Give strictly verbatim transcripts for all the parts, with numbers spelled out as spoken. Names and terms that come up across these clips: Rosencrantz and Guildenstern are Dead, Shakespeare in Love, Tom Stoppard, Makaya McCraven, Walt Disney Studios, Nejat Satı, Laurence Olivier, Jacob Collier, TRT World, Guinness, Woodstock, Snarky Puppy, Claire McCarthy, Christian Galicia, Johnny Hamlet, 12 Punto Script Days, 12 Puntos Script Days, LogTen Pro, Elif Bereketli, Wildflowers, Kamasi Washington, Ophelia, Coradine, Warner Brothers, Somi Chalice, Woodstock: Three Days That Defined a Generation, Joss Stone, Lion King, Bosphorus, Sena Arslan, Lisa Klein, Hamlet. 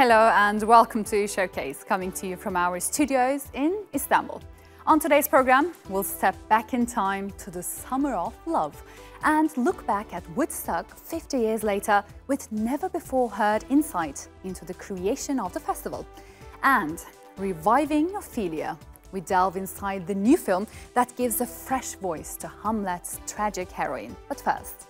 Hello and welcome to Showcase, coming to you from our studios in Istanbul. On today's program, we'll step back in time to the summer of love and look back at Woodstock fifty years later with never-before-heard insight into the creation of the festival. And reviving Ophelia, we delve inside the new film that gives a fresh voice to Hamlet's tragic heroine. But first...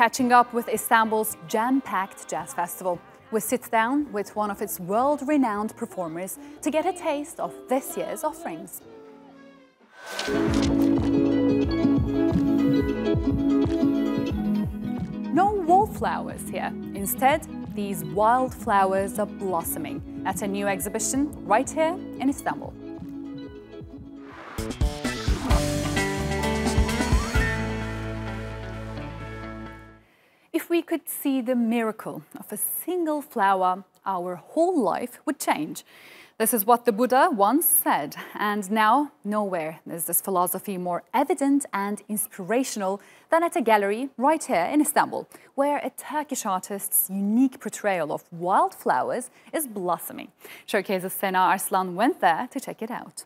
Catching up with Istanbul's jam-packed jazz festival, we sit down with one of its world-renowned performers to get a taste of this year's offerings. No wallflowers here. Instead, these wildflowers are blossoming at a new exhibition right here in Istanbul. If we could see the miracle of a single flower, our whole life would change. This is what the Buddha once said, and now nowhere is this philosophy more evident and inspirational than at a gallery right here in Istanbul, where a Turkish artist's unique portrayal of wildflowers is blossoming. Showcase's Sena Arslan went there to check it out.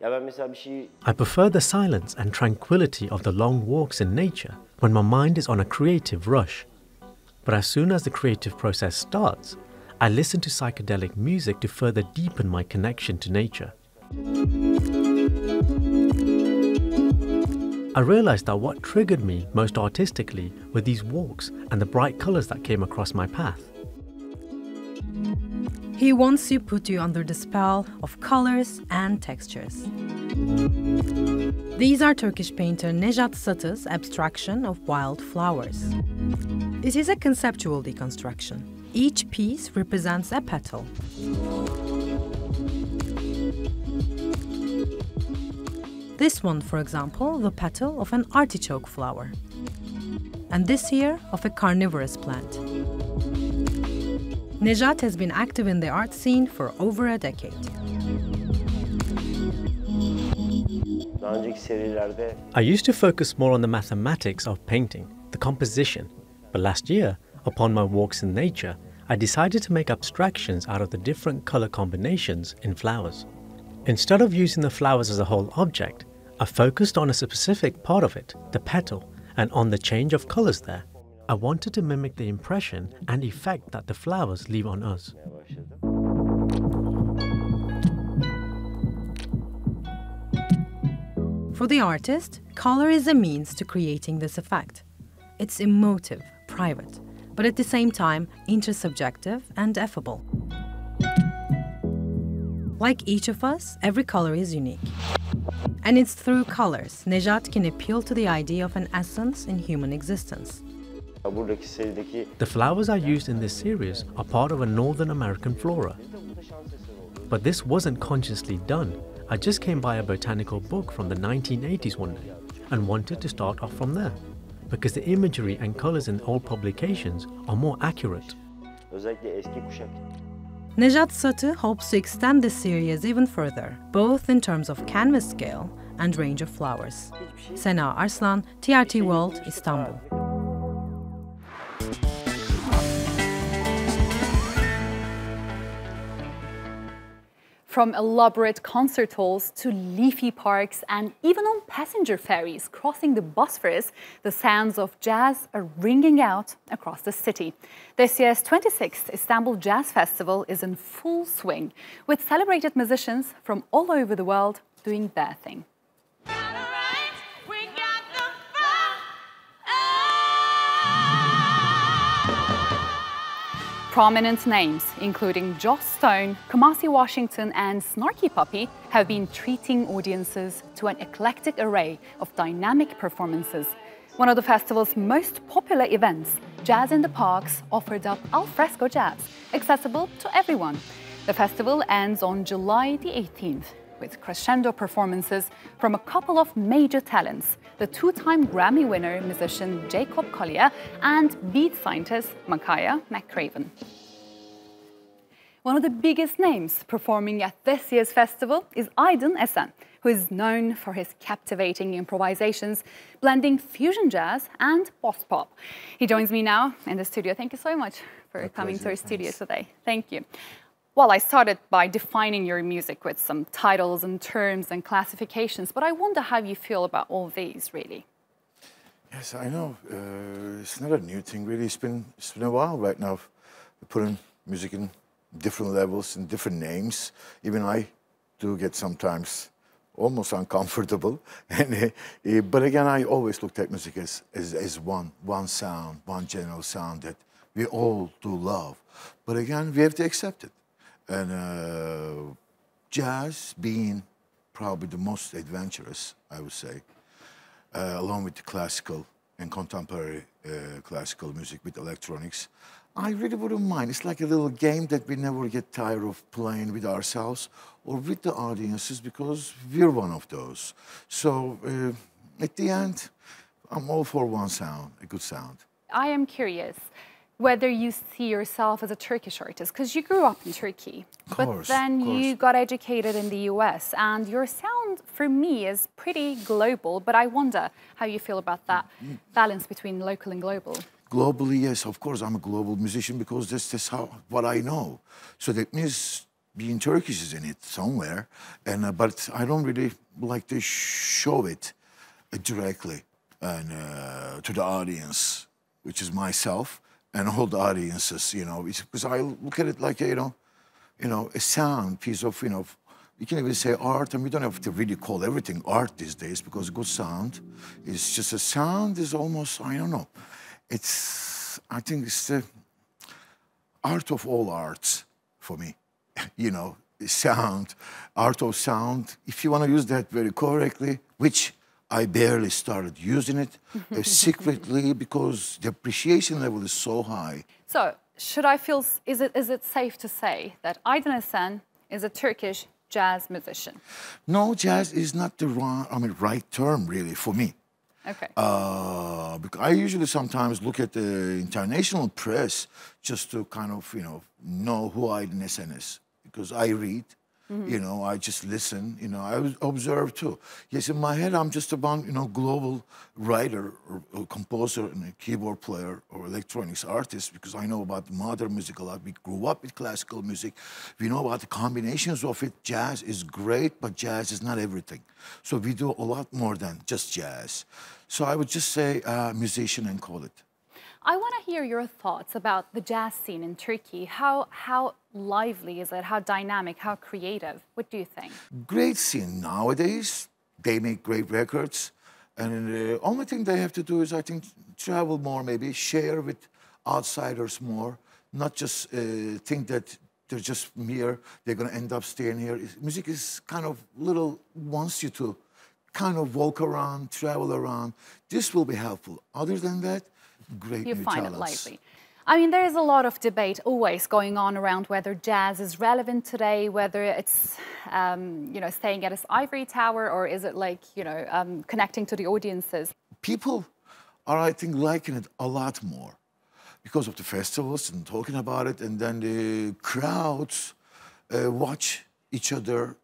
I prefer the silence and tranquility of the long walks in nature when my mind is on a creative rush. But as soon as the creative process starts, I listen to psychedelic music to further deepen my connection to nature. I realized that what triggered me most artistically were these walks and the bright colors that came across my path. He wants to put you under the spell of colors and textures. These are Turkish painter Nejat Satı's abstraction of wild flowers. It is a conceptual deconstruction. Each piece represents a petal. This one, for example, the petal of an artichoke flower. And this here, of a carnivorous plant. Nejat has been active in the art scene for over a decade. I used to focus more on the mathematics of painting, the composition. But last year, upon my walks in nature, I decided to make abstractions out of the different color combinations in flowers. Instead of using the flowers as a whole object, I focused on a specific part of it, the petal, and on the change of colors there. I wanted to mimic the impression and effect that the flowers leave on us. For the artist, color is a means to creating this effect. It's emotive, private, but at the same time intersubjective and affable. Like each of us, every color is unique. And it's through colors Nejat can appeal to the idea of an essence in human existence. The flowers I used in this series are part of a Northern American flora. But this wasn't consciously done. I just came by a botanical book from the nineteen eighties one day and wanted to start off from there, because the imagery and colors in old publications are more accurate. Nejat Satı hopes to extend this series even further, both in terms of canvas scale and range of flowers. Sena Arslan, T R T World, Istanbul. From elaborate concert halls to leafy parks and even on passenger ferries crossing the Bosphorus, the sounds of jazz are ringing out across the city. This year's twenty-sixth Istanbul Jazz Festival is in full swing, with celebrated musicians from all over the world doing their thing. Prominent names, including Joss Stone, Kamasi Washington and Snarky Puppy, have been treating audiences to an eclectic array of dynamic performances. One of the festival's most popular events, Jazz in the Parks, offered up alfresco jazz, accessible to everyone. The festival ends on July the eighteenth, with crescendo performances from a couple of major talents, the two-time Grammy winner musician Jacob Collier and beat scientist Makaya McCraven. One of the biggest names performing at this year's festival is Aydin Esen, who is known for his captivating improvisations, blending fusion jazz and post-pop. He joins me now in the studio. Thank you so much for My coming pleasure. to our studio Thanks. today. Thank you. Well, I started by defining your music with some titles and terms and classifications, but I wonder how you feel about all these, really. Yes, I know. Uh, it's not a new thing, really. It's been, it's been a while right now, putting music in different levels and different names. Even I do get sometimes almost uncomfortable. and, uh, but again, I always looked at music as, as, as one, one sound, one general sound that we all do love. But again, we have to accept it. And uh, jazz being probably the most adventurous, I would say, Uh, along with the classical and contemporary uh, classical music with electronics, I really wouldn't mind. It's like a little game that we never get tired of playing with ourselves or with the audiences, because we're one of those. So uh, at the end, I'm all for one sound, a good sound. I am curious whether you see yourself as a Turkish artist, because you grew up in Turkey, course, but then you got educated in the U S, and your sound, for me, is pretty global, but I wonder how you feel about that balance between local and global. Globally, yes, of course, I'm a global musician, because that's, that's how, what I know. So that means being Turkish is in it somewhere, and uh, but I don't really like to show it directly and, uh, to the audience, which is myself, and hold audiences, you know, because I look at it like, you know, you know, a sound piece of, you know, you can even say art, and we don't have to really call everything art these days, because good sound is just a sound is almost, I don't know. It's, I think it's the art of all arts for me, you know, sound, art of sound, if you want to use that very correctly, which I barely started using it uh, secretly, because the appreciation level is so high. So, should I feel, is it, is it safe to say that Aydin Esen is a Turkish jazz musician? No, jazz is not the wrong, I mean, right term, really, for me. Okay. Uh, because I usually sometimes look at the international press just to kind of, you know, know who Aydin Esen is, because I read. Mm-hmm. You know, I just listen, you know, I observe too. Yes, in my head, I'm just about, you know, global writer or, or composer and a keyboard player or electronics artist, because I know about modern music a lot. We grew up with classical music. We know about the combinations of it. Jazz is great, but jazz is not everything. So we do a lot more than just jazz. So I would just say uh, musician and call it. I want to hear your thoughts about the jazz scene in Turkey. How, how lively is it? How dynamic? How creative? What do you think? Great scene nowadays. They make great records. And the only thing they have to do is, I think, travel more maybe, share with outsiders more, not just uh, think that they're just here, they're going to end up staying here. Music is kind of little, wants you to kind of walk around, travel around. This will be helpful. Other than that, Great you find talents. it lively. I mean, there is a lot of debate always going on around whether jazz is relevant today, whether it's, um, you know, staying at its ivory tower, or is it like, you know, um, connecting to the audiences. People are, I think, liking it a lot more because of the festivals and talking about it, and then the crowds uh, watch each other.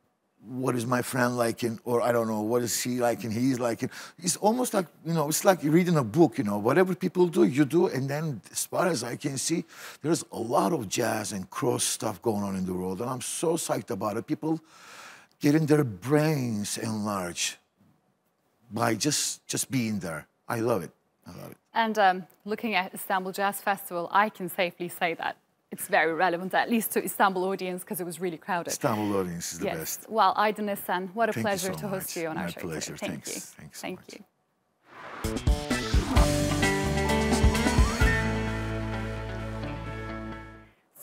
What is my friend liking, or I don't know, what is he liking, he's liking. It's almost like, you know, it's like reading a book, you know, whatever people do, you do. And then as far as I can see, there's a lot of jazz and cross stuff going on in the world. And I'm so psyched about it. People getting their brains enlarged by just, just being there. I love it. I love it. And um, looking at Istanbul Jazz Festival, I can safely say that it's very relevant, at least to Istanbul audience, because it was really crowded. Istanbul audience is the yes. best. Well, Aydin Esen, what a Thank pleasure so to host much. you on My our show. My pleasure. Today. Thank Thanks. you. Thanks so Thank much. you.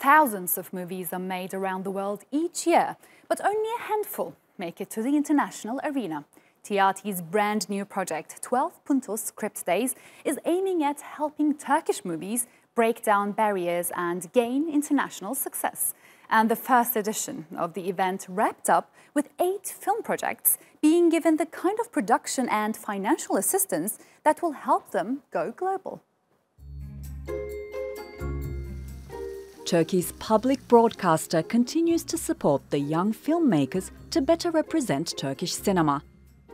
Thousands of movies are made around the world each year, but only a handful make it to the international arena. T R T's brand new project, twelve Puntos Script Days, is aiming at helping Turkish movies break down barriers and gain international success. And the first edition of the event wrapped up with eight film projects being given the kind of production and financial assistance that will help them go global. Turkey's public broadcaster continues to support the young filmmakers to better represent Turkish cinema.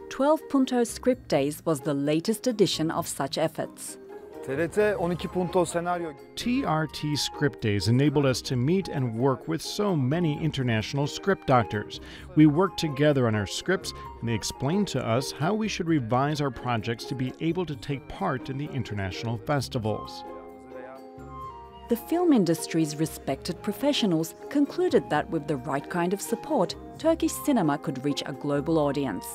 twelve Puntos Script Days was the latest edition of such efforts. T R T Script Days enabled us to meet and work with so many international script doctors. We worked together on our scripts, and they explained to us how we should revise our projects to be able to take part in the international festivals. The film industry's respected professionals concluded that with the right kind of support, Turkish cinema could reach a global audience.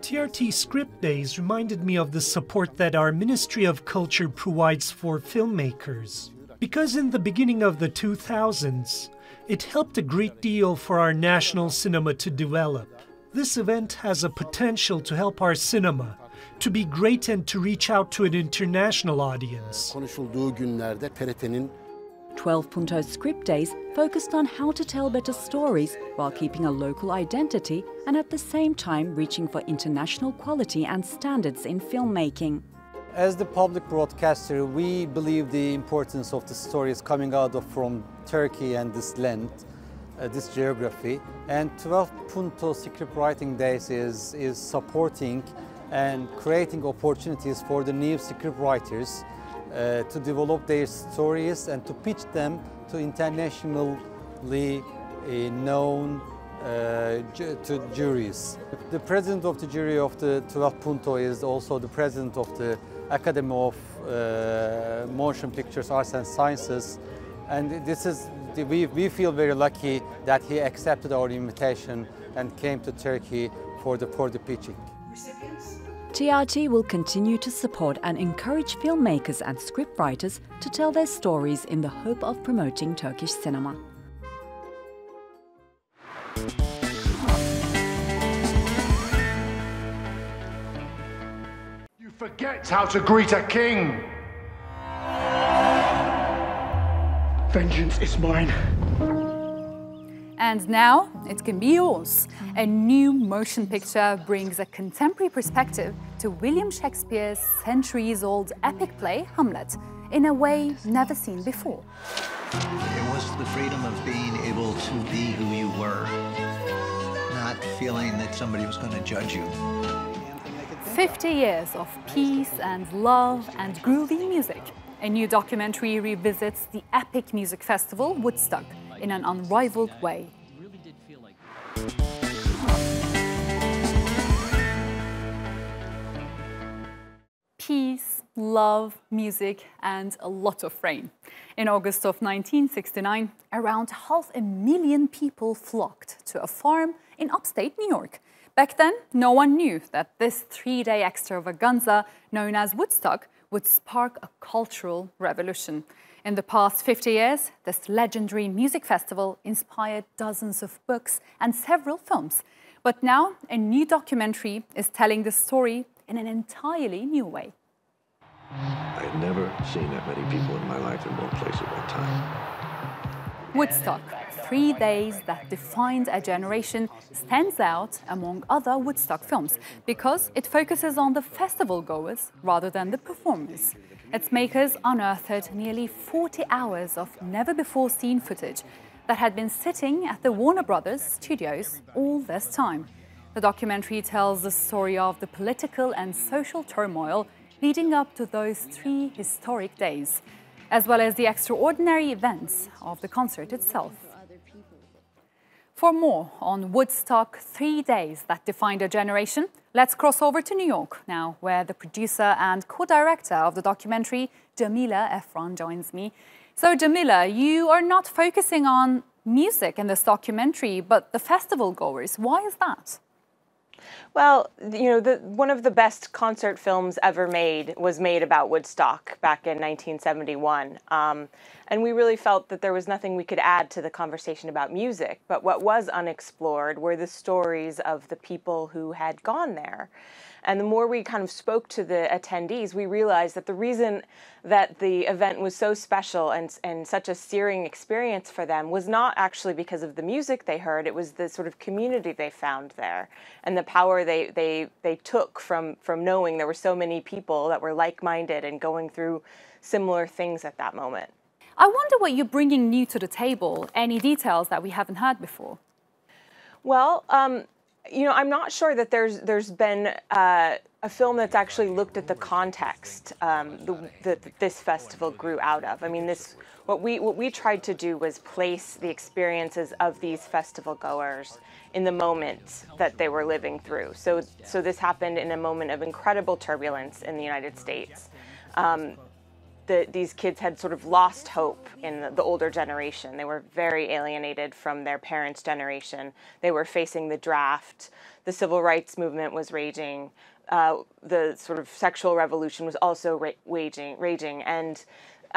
T R T Script Days reminded me of the support that our Ministry of Culture provides for filmmakers. Because in the beginning of the two thousands, it helped a great deal for our national cinema to develop. This event has a potential to help our cinema to be great and to reach out to an international audience. twelve Puntos Script Days focused on how to tell better stories while keeping a local identity and at the same time reaching for international quality and standards in filmmaking. As the public broadcaster, we believe the importance of the stories coming out of from Turkey and this land, uh, this geography. And twelve Puntos Script Writing Days is, is supporting and creating opportunities for the new script writers Uh, to develop their stories and to pitch them to internationally uh, known uh, ju to juries. The president of the jury of the twelve Punto is also the president of the Academy of uh, Motion Pictures, Arts and Sciences, and this is the, we, we feel very lucky that he accepted our invitation and came to Turkey for the, for the pitching. T R T will continue to support and encourage filmmakers and scriptwriters to tell their stories in the hope of promoting Turkish cinema. You forget how to greet a king! Vengeance is mine. And now, it can be yours. A new motion picture brings a contemporary perspective to William Shakespeare's centuries-old epic play, Hamlet, in a way never seen before. It was the freedom of being able to be who you were, not feeling that somebody was going to judge you. fifty years of peace and love and groovy music. A new documentary revisits the epic music festival, Woodstock, in an unrivaled way. Peace, love, music, and a lot of rain. In August of nineteen sixty-nine, around half a million people flocked to a farm in upstate New York. Back then, no one knew that this three-day extravaganza, known as Woodstock, would spark a cultural revolution. In the past fifty years, this legendary music festival inspired dozens of books and several films. But now, a new documentary is telling the story in an entirely new way. I had never seen that many people in my life in one place at one time. Woodstock, three days that defined a generation, stands out among other Woodstock films because it focuses on the festival-goers rather than the performers. Its makers unearthed nearly forty hours of never-before-seen footage that had been sitting at the Warner Brothers studios all this time. The documentary tells the story of the political and social turmoil leading up to those three historic days, as well as the extraordinary events of the concert itself. For more on Woodstock, three days that defined a generation, let's cross over to New York now, where the producer and co-director of the documentary, Jamila Ephron, joins me. So, Jamila, you are not focusing on music in this documentary, but the festival goers. Why is that? Well, you know, the, one of the best concert films ever made was made about Woodstock back in nineteen seventy-one. Um, and we really felt that there was nothing we could add to the conversation about music. But what was unexplored were the stories of the people who had gone there. And the more we kind of spoke to the attendees, we realized that the reason that the event was so special and, and such a searing experience for them was not actually because of the music they heard, it was the sort of community they found there and the power they, they, they took from, from knowing there were so many people that were like-minded and going through similar things at that moment. I wonder what you're bringing new to the table, any details that we haven't heard before? Well, um, you know, I'm not sure that there's there's been uh, a film that's actually looked at the context um, that this festival grew out of. I mean, this what we what we tried to do was place the experiences of these festival goers in the moment that they were living through. So so this happened in a moment of incredible turbulence in the United States. Um, The, these kids had sort of lost hope in the, the older generation. They were very alienated from their parents' generation. They were facing the draft. The civil rights movement was raging. Uh, the sort of sexual revolution was also ra waging, raging. And,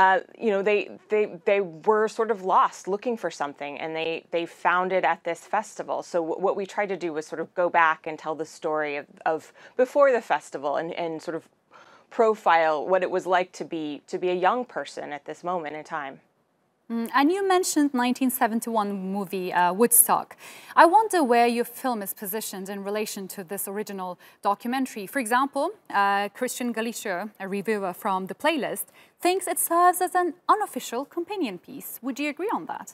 uh, you know, they, they, they were sort of lost, looking for something, and they, they found it at this festival. So w what we tried to do was sort of go back and tell the story of, of before the festival and, and sort of profile what it was like to be to be a young person at this moment in time. Mm, and you mentioned nineteen seventy-one movie uh, Woodstock. I wonder where your film is positioned in relation to this original documentary. For example, uh, Christian Galicia, a reviewer from The Playlist, thinks it serves as an unofficial companion piece. Would you agree on that?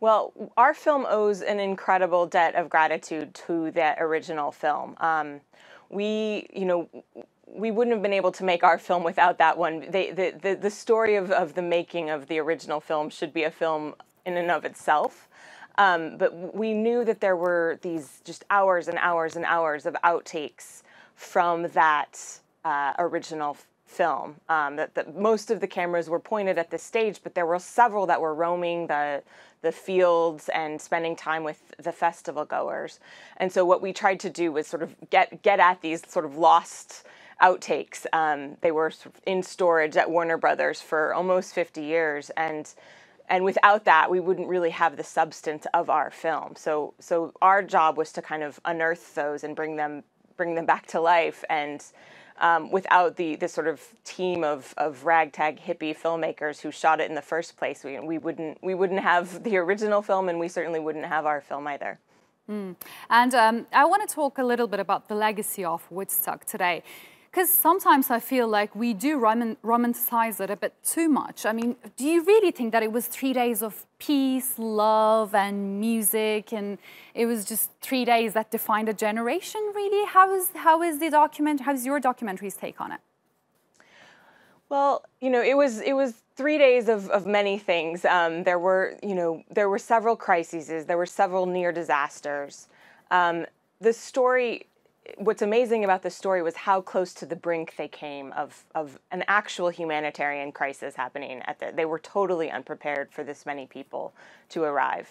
Well, our film owes an incredible debt of gratitude to that original film. Um, we, you know, we wouldn't have been able to make our film without that one. They, the, the, the story of, of the making of the original film should be a film in and of itself. Um, but we knew that there were these just hours and hours and hours of outtakes from that uh, original film. Um, that, that most of the cameras were pointed at the stage, but there were several that were roaming the, the fields and spending time with the festival goers. And so what we tried to do was sort of get, get at these sort of lost outtakes. Um, they were in storage at Warner Brothers for almost fifty years, and and without that, we wouldn't really have the substance of our film. So so our job was to kind of unearth those and bring them bring them back to life. And um, without the this sort of team of of ragtag hippie filmmakers who shot it in the first place, we we wouldn't we wouldn't have the original film, and we certainly wouldn't have our film either. Mm. And um, I want to talk a little bit about the legacy of Woodstock today, because sometimes I feel like we do rom romanticize it a bit too much. I mean, do you really think that it was three days of peace, love, and music, and it was just three days that defined a generation, really? How is, how is the document, how's your documentary's take on it? Well, you know, it was, it was three days of, of many things. Um, there were, you know, there were several crises. There were several near disasters. Um, the story... What's amazing about the story was how close to the brink they came of, of an actual humanitarian crisis happening. At the, they were totally unprepared for this many people to arrive.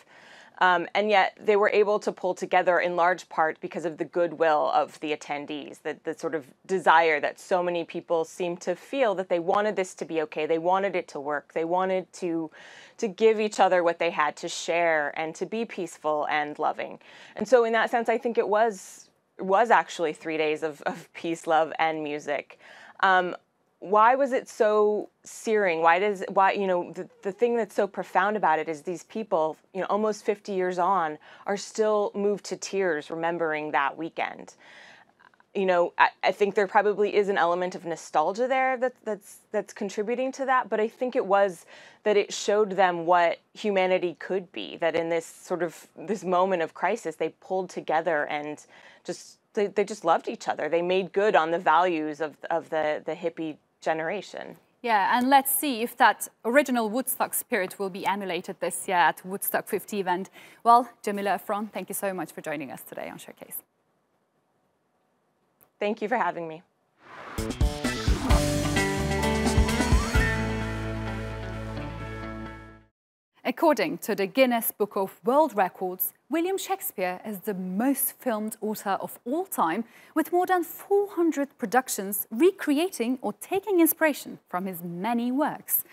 Um, and yet they were able to pull together in large part because of the goodwill of the attendees, the, the sort of desire that so many people seemed to feel that they wanted this to be okay. They wanted it to work. They wanted to, to give each other what they had to share and to be peaceful and loving. And so in that sense, I think it was... was actually three days of, of peace, love, and music. Um, why was it so searing? Why does, why, you know, the, the thing that's so profound about it is these people, you know, almost fifty years on, are still moved to tears remembering that weekend. You know, I, I think there probably is an element of nostalgia there that, that's, that's contributing to that, but I think it was that it showed them what humanity could be, that in this sort of, this moment of crisis, they pulled together and just, they, they just loved each other. They made good on the values of, of the, the hippie generation. Yeah, and let's see if that original Woodstock spirit will be emulated this year at Woodstock fifty event. Well, Jamila Ephron, thank you so much for joining us today on Showcase. Thank you for having me. According to the Guinness Book of World Records, William Shakespeare is the most filmed author of all time, with more than four hundred productions recreating or taking inspiration from his many works.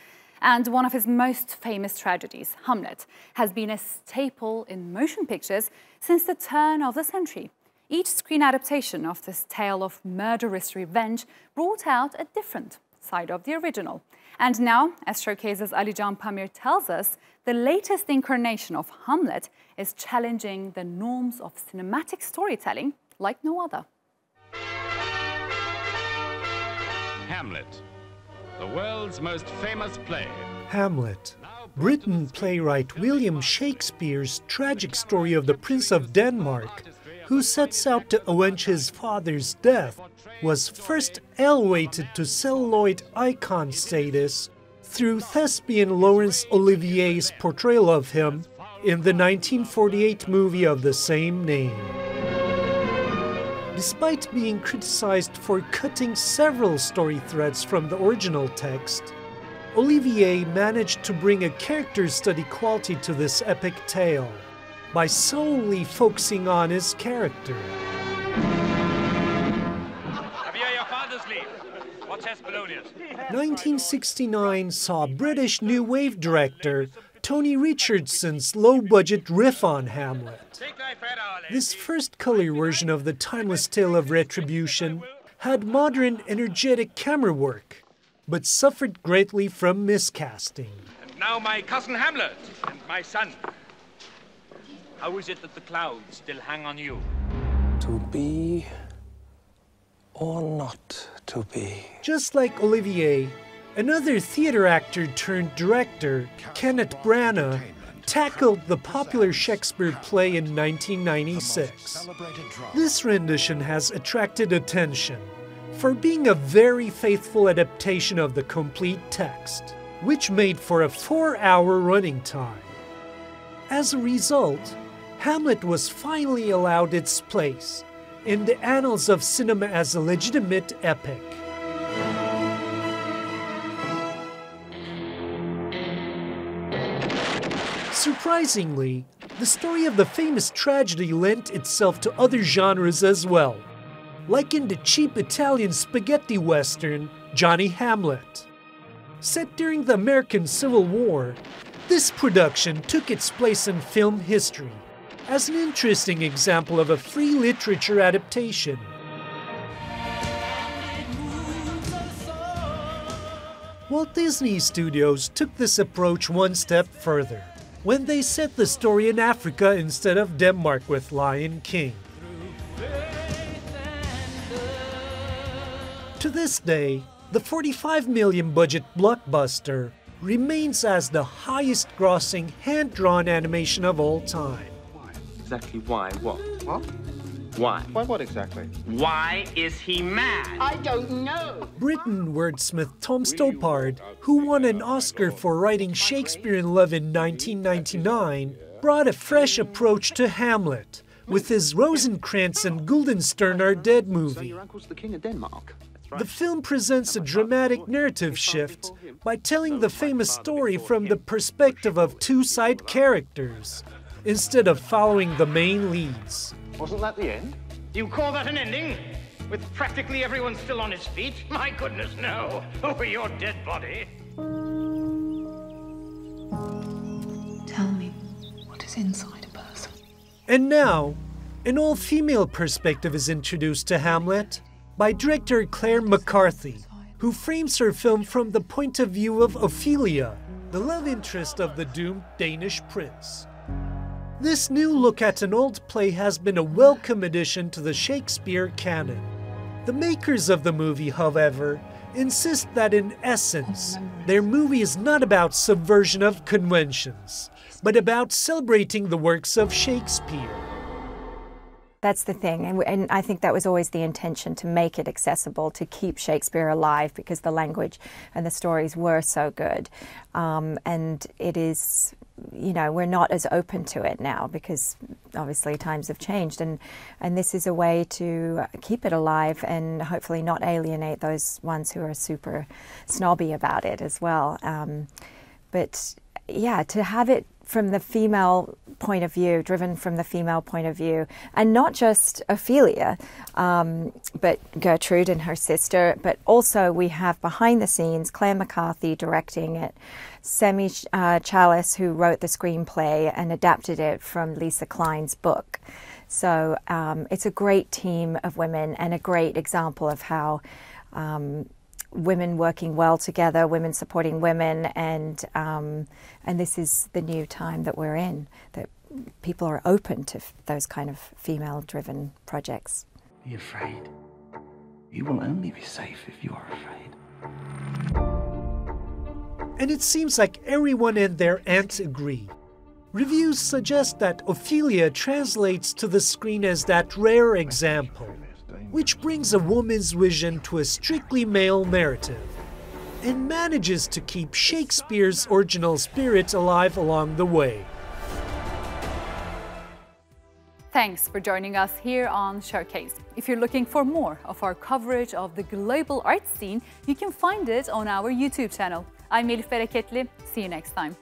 And one of his most famous tragedies, Hamlet, has been a staple in motion pictures since the turn of the century. Each screen adaptation of this tale of murderous revenge brought out a different side of the original. And now, as Showcase's Alijan Pamir tells us, the latest incarnation of Hamlet is challenging the norms of cinematic storytelling like no other. Hamlet, the world's most famous play. Hamlet, written playwright William Shakespeare's tragic story of the Prince of Denmark, who sets out to avenge his father's death, was first elevated to celluloid icon status through thespian Laurence Olivier's portrayal of him in the nineteen forty-eight movie of the same name. Despite being criticized for cutting several story threads from the original text, Olivier managed to bring a character study quality to this epic tale by solely focusing on his character. nineteen sixty-nine saw British New Wave director Tony Richardson's low-budget riff on Hamlet. This first color version of the timeless tale of retribution had modern, energetic camera work, but suffered greatly from miscasting. And now my cousin Hamlet and my son. How is it that the clouds still hang on you? To be or not to be. Just like Olivier, another theater actor-turned-director, Kenneth Branagh, tackled the popular Shakespeare play in nineteen ninety-six. This rendition has attracted attention for being a very faithful adaptation of the complete text, which made for a four-hour running time. As a result, Hamlet was finally allowed its place in the annals of cinema as a legitimate epic. Surprisingly, the story of the famous tragedy lent itself to other genres as well, like in the cheap Italian spaghetti western, Johnny Hamlet. Set during the American Civil War, this production took its place in film history as an interesting example of a free literature adaptation. Walt Disney Studios took this approach one step further when they set the story in Africa instead of Denmark with Lion King. To this day, the forty-five million budget blockbuster remains as the highest-grossing hand-drawn animation of all time. Exactly why what? What? Why? Why what exactly? Why is he mad? I don't know! Britain wordsmith Tom Stoppard, who won an Oscar for writing Shakespeare in Love in nineteen ninety-nine, brought a fresh approach to Hamlet with his Rosencrantz and Guildenstern Are Dead movie. So your uncle's the King of Denmark? The film presents a dramatic narrative shift by telling the famous story from the perspective of two side characters, instead of following the main leads. Wasn't that the end? Do you call that an ending? With practically everyone still on his feet? My goodness, no! Over your dead body! Tell me, what is inside a person? And now, an all-female perspective is introduced to Hamlet by director Claire McCarthy, who frames her film from the point of view of Ophelia, the love interest of the doomed Danish prince. This new look at an old play has been a welcome addition to the Shakespeare canon. The makers of the movie, however, insist that in essence, their movie is not about subversion of conventions, but about celebrating the works of Shakespeare. That's the thing, and, and I think that was always the intention, to make it accessible, to keep Shakespeare alive, because the language and the stories were so good. Um, and it is, you know, we're not as open to it now because obviously times have changed, and, and this is a way to keep it alive and hopefully not alienate those ones who are super snobby about it as well. Um, but yeah, to have it from the female point of view, driven from the female point of view, and not just Ophelia, um, but Gertrude and her sister, but also we have behind the scenes Claire McCarthy directing it, Somi uh, Chalice, who wrote the screenplay and adapted it from Lisa Klein's book. So um, it's a great team of women and a great example of how um, women working well together, women supporting women, and um, and this is the new time that we're in, that people are open to f those kind of female-driven projects. Be afraid. You will only be safe if you are afraid. and it seems like everyone and their aunt agree. Reviews suggest that Ophelia translates to the screen as that rare example, which brings a woman's vision to a strictly male narrative, and manages to keep Shakespeare's original spirit alive along the way. Thanks for joining us here on Showcase. If you're looking for more of our coverage of the global art scene, you can find it on our YouTube channel. I'm Elif Bereketli. See you next time.